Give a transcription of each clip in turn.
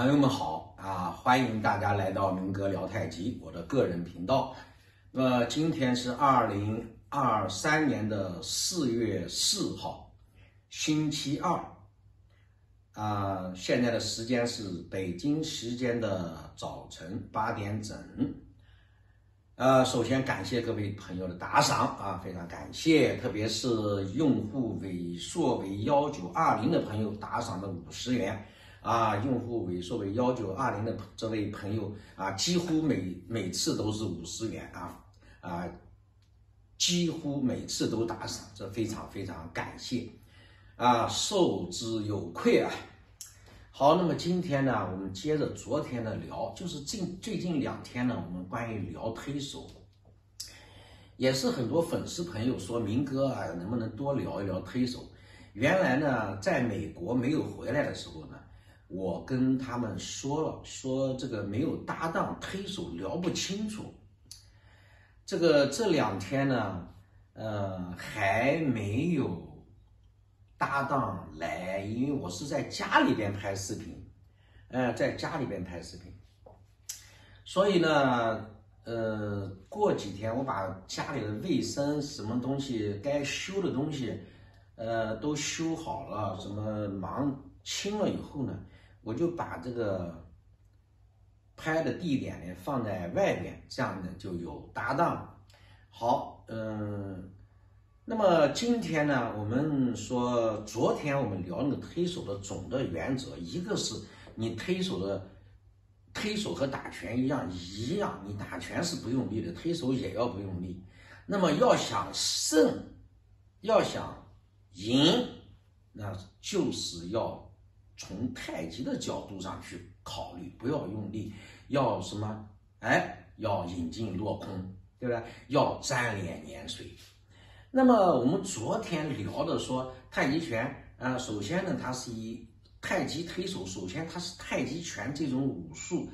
朋友们好啊！欢迎大家来到明哥聊太极我的个人频道。今天是2023年的4月4号，星期二啊。现在的时间是北京时间的早晨8点整。首先感谢各位朋友的打赏啊，非常感谢，特别是用户尾数为1920的朋友打赏了50元。啊，用户尾数为1920的这位朋友啊，几乎每次都是50元啊，几乎每次都打赏，这非常非常感谢啊，受之有愧啊。好，那么今天呢，我们接着昨天的聊，就是最近2天呢，我们关于聊推手，也是很多粉丝朋友说明哥啊，能不能多聊一聊推手？原来呢，在美国没有回来的时候呢。我跟他们说了，说这个没有搭档推手聊不清楚。这两天呢，还没有搭档来，因为我是在家里边拍视频，所以呢，过几天我把家里的卫生什么东西该修的东西，都修好了，什么忙清了以后呢。我就把这个拍的地点呢放在外边，这样呢就有搭档。好，那么今天呢，我们说昨天我们聊那个推手的总的原则，一个是你推手和打拳一样，你打拳是不用力的，推手也要不用力。那么要想胜，要想赢，那就是要。从太极的角度上去考虑，不要用力，要什么？要引进落空，对不对？要粘连碾水。那么我们昨天聊的说太极拳啊，首先呢，它是以太极推手，首先它是太极拳这种武术，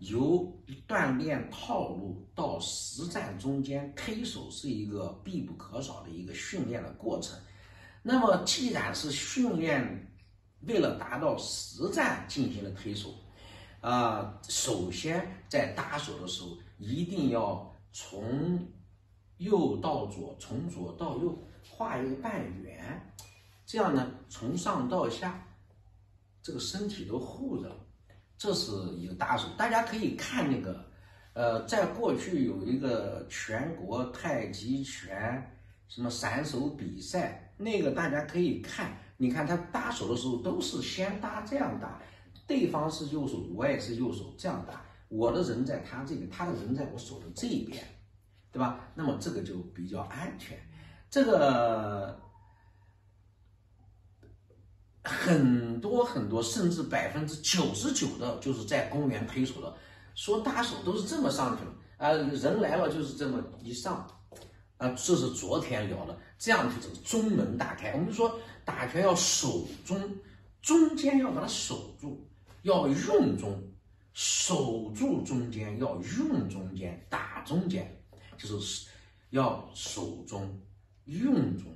由锻炼套路到实战中间，推手是一个必不可少的一个训练的过程。那么既然是训练。为了达到实战进行的推手，首先在搭手的时候，一定要从右到左，从左到右画一个半圆，这样呢，从上到下，这个身体都护着，这是一个搭手。大家可以看那个，在过去有一个全国太极拳什么散手比赛，那个大家可以看。你看他搭手的时候都是先搭这样搭，对方是右手，我也是右手这样搭，我的人在他这边，他的人在我手的这一边，对吧？那么这个就比较安全。这个很多很多，甚至99%的，就是在公园推手的，说搭手都是这么上去了啊，人来了就是这么一上。这是昨天聊的，这样就中门大开。我们说打拳要守中，中间要把它守住，要用中，守住中间，要用中间，打中间，就是要守中，用中，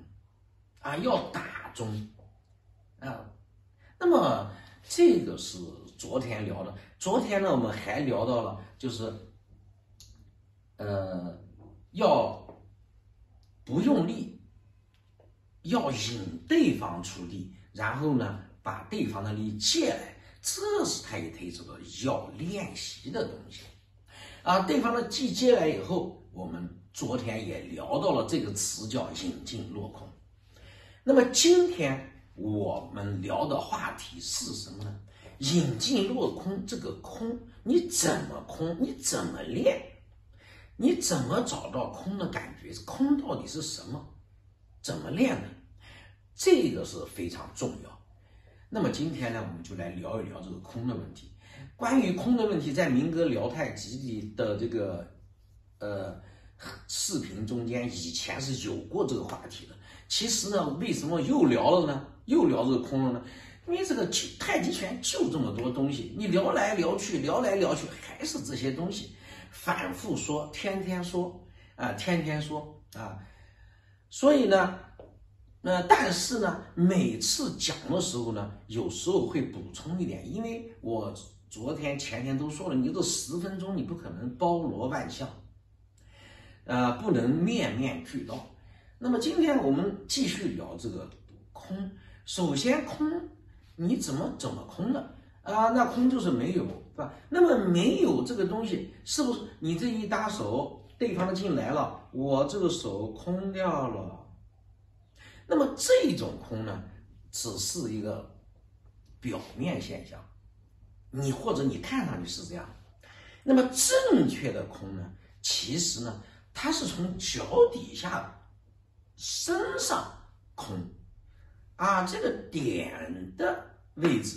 啊，要打中，啊。那么这个是昨天聊的。昨天呢，我们还聊到了，就是要。不用力，要引对方出力，然后呢，把对方的力借来，这是太极推手的要练习的东西啊。对方的技借来以后，我们昨天也聊到了这个词叫引进落空。那么今天我们聊的话题是什么呢？引进落空，这个空你怎么空？你怎么练？你怎么找到空的感觉？空到底是什么？怎么练呢？这个是非常重要。那么今天呢，我们就来聊一聊这个空的问题。关于空的问题，在明哥聊太极的这个视频中间，以前是有过这个话题的。其实呢，为什么又聊这个空了呢？因为这个太极拳就这么多东西，你聊来聊去，还是这些东西。反复说，天天说啊，所以呢，但是呢，每次讲的时候呢，有时候会补充一点，因为我昨天前天都说了，你都10分钟，你不可能包罗万象，不能面面俱到。那么今天我们继续聊这个空。首先空，你怎么空呢？那空就是没有，对吧？那么没有这个东西，是不是你这一搭手，对方进来了，我这个手空掉了？那么这种空呢，只是一个表面现象。你或者你看上去是这样，那么正确的空呢，其实呢，它是从脚底下、身上空，这个点的位置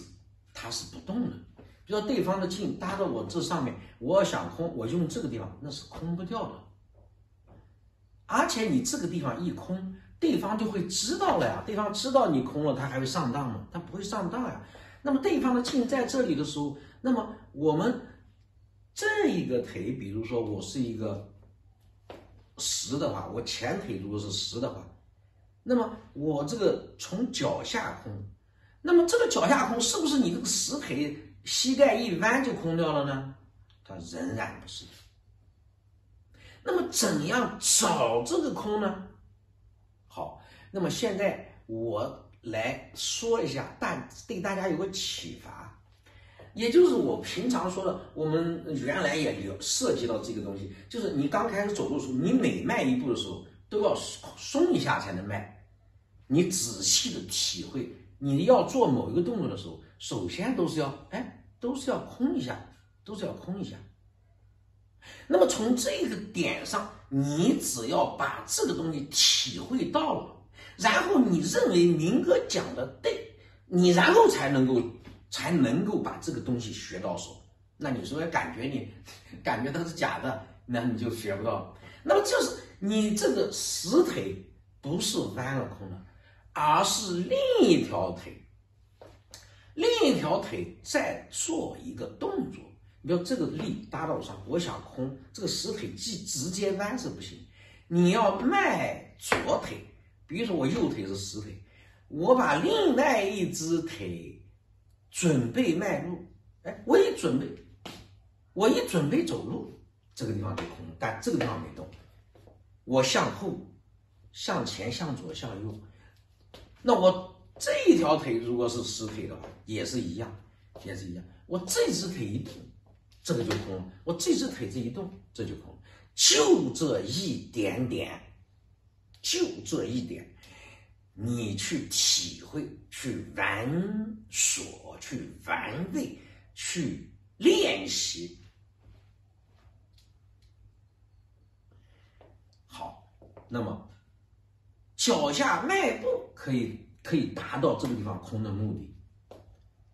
它是不动的。比如说对方的劲搭到我这上面，我想空，我用这个地方，那是空不掉的。而且你这个地方一空，对方就会知道了呀。对方知道你空了，他还会上当吗？他不会上当呀。那么对方的劲在这里的时候，那么我们这一个腿，比如说我是一个10的话，我前腿如果是10的话，那么我这个从脚下空，那么这个脚下空是不是你这个10腿膝盖一弯就空掉了呢？它仍然不是。那么怎样找这个空呢？好，那么现在我来说一下，对大家有个启发，也就是我平常说的，我们原来也有涉及到这个东西，就是你刚开始走路的时候，你每迈一步的时候都要松一下才能迈。你仔细的体会，你要做某一个动作的时候，首先都是要空一下，都是要空一下。那么从这个点上，你只要把这个东西体会到了，然后你认为明哥讲的对，你然后才能够把这个东西学到手。那你说感觉它是假的，那你就学不到了。那么就是你这个实腿不是弯了空了，而是另一条腿在做一个动作。你要这个力搭到上，我想空，这个实腿直接弯是不行，你要迈左腿。比如说我右腿是10腿，我把另外一只腿准备迈路，我一准备走路，这个地方就空了，但这个地方没动。我向后、向前、向左、向右，那我这一条腿如果是10腿的话，也是一样。我这只腿一动，这个就空了；我这只腿这一动，这就空了。就这一点，你去体会，去玩索，去玩味，去练习。好，那么脚下迈步可以达到这个地方空的目的。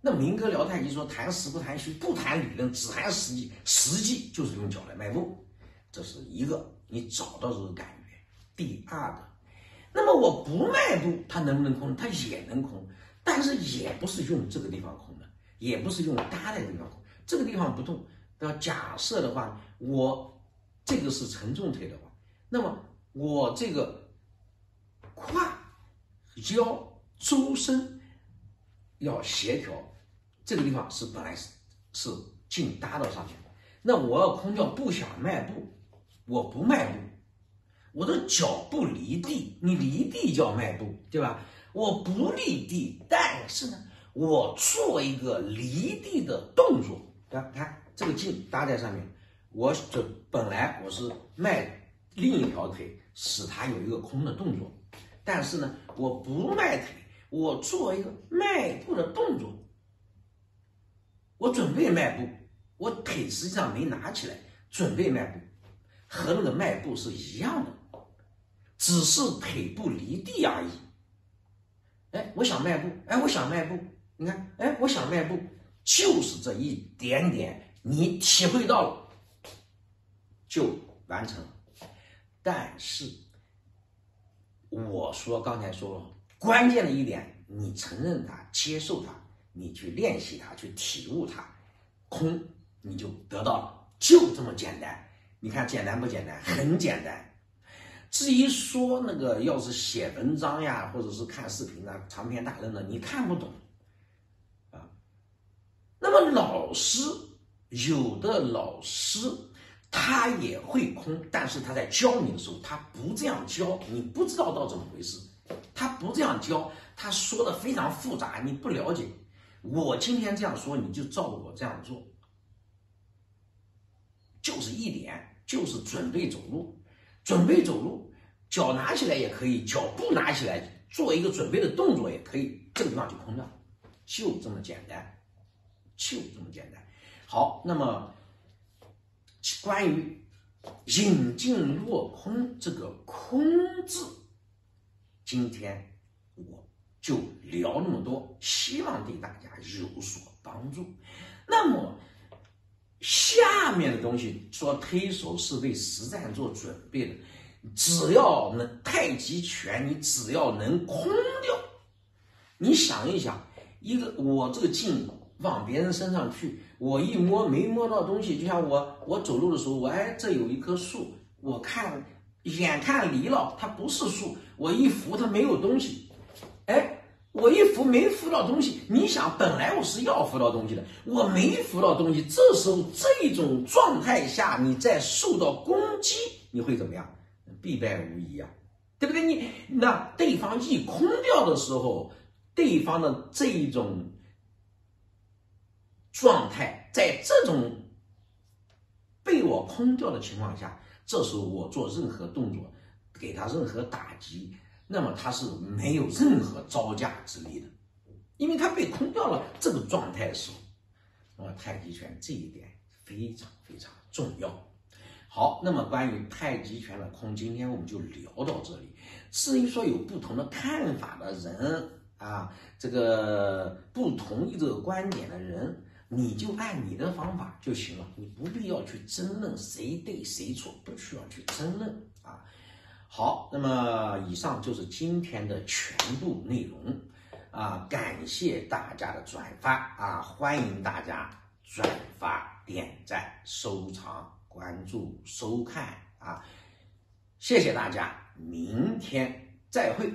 那明哥聊太极说，谈实不谈虚，不谈理论，只谈实际。实际就是用脚来迈步，这是一个你找到这个感觉。第二个，那么我不迈步，它能不能空？它也能空，但是也不是用这个地方空的，也不是用搭在这个地方空，这个地方不动。那假设的话，我这个是承重腿的话，那么我这个胯、腰、周身要协调，这个地方是本来是劲搭到上去的，那我要空掉，不想迈步，我不迈步。我的脚不离地，你离地叫迈步，对吧？我不离地，但是呢，我做一个离地的动作。看这个劲搭在上面，我就本来我是迈另一条腿，使它有一个空的动作，但是呢，我不迈腿，我做一个迈步的动作。我准备迈步，我腿实际上没拿起来，准备迈步，和那个迈步是一样的。只是腿不离地而已。我想迈步，你看，我想迈步，就是这一点点，你体会到了就完成了。但是我说刚才说了，关键的一点，你承认它，接受它，你去练习它，去体悟它，空你就得到了，就这么简单。你看简单不简单？很简单。至于说那个要是写文章呀，或者是看视频啊，长篇大论的，你看不懂啊。那么老师，有的老师他也会空，但是他在教你的时候，他不这样教，你不知道到怎么回事。他不这样教，他说的非常复杂，你不了解。我今天这样说，你就照着我这样做，就是一点，就是准备走路，准备走路，脚拿起来也可以，脚不拿起来，做一个准备的动作也可以，这个地方就空掉，就这么简单，就这么简单。好，那么关于引进落空这个空字，今天我就聊那么多，希望对大家有所帮助。那么下面的东西说推手是为实战做准备的，只要能太极拳，你只要能空掉，你想一想，一个我这个劲往别人身上去，我一摸没摸到东西，就像我走路的时候，我哎这有一棵树，我看眼看离了，它不是树，我一扶它没有东西，哎，我一扶没扶到东西，你想本来我是要扶到东西的，我没扶到东西，这时候这种状态下你再受到攻击，你会怎么样？必败无疑啊，对不对？你那对方一空掉的时候，对方的这一种状态，在这种被我空掉的情况下，这时候我做任何动作，给他任何打击，那么他是没有任何招架之力的，因为他被空掉了这个状态的时候。那么太极拳这一点非常非常重要。好，那么关于太极拳的空，今天我们就聊到这里。至于说有不同的看法的人啊，这个不同意这个观点的人，你就按你的方法就行了，你不必要去争论谁对谁错，不需要去争论啊。好，那么以上就是今天的全部内容啊，感谢大家的转发啊，欢迎大家转发、点赞、收藏、关注、收看啊，谢谢大家，明天再会。